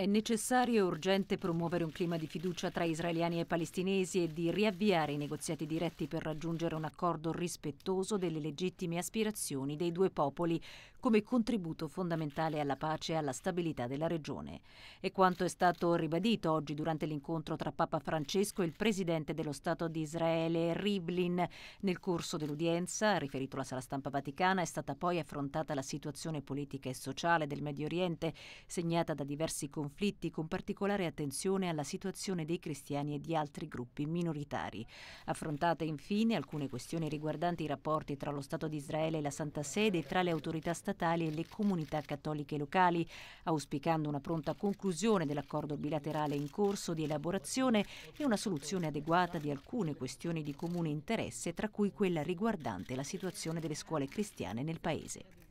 È necessario e urgente promuovere un clima di fiducia tra israeliani e palestinesi e di riavviare i negoziati diretti per raggiungere un accordo rispettoso delle legittime aspirazioni dei due popoli come contributo fondamentale alla pace e alla stabilità della regione. È quanto è stato ribadito oggi durante l'incontro tra Papa Francesco e il presidente dello Stato di Israele, Rivlin. Nel corso dell'udienza, ha riferito la sala stampa vaticana, è stata poi affrontata la situazione politica e sociale del Medio Oriente, segnata da diversi conflitti, con particolare attenzione alla situazione dei cristiani e di altri gruppi minoritari. Affrontate infine alcune questioni riguardanti i rapporti tra lo Stato di Israele e la Santa Sede, tra le autorità statali e le comunità cattoliche locali, auspicando una pronta conclusione dell'accordo bilaterale in corso di elaborazione e una soluzione adeguata di alcune questioni di comune interesse, tra cui quella riguardante la situazione delle scuole cristiane nel Paese.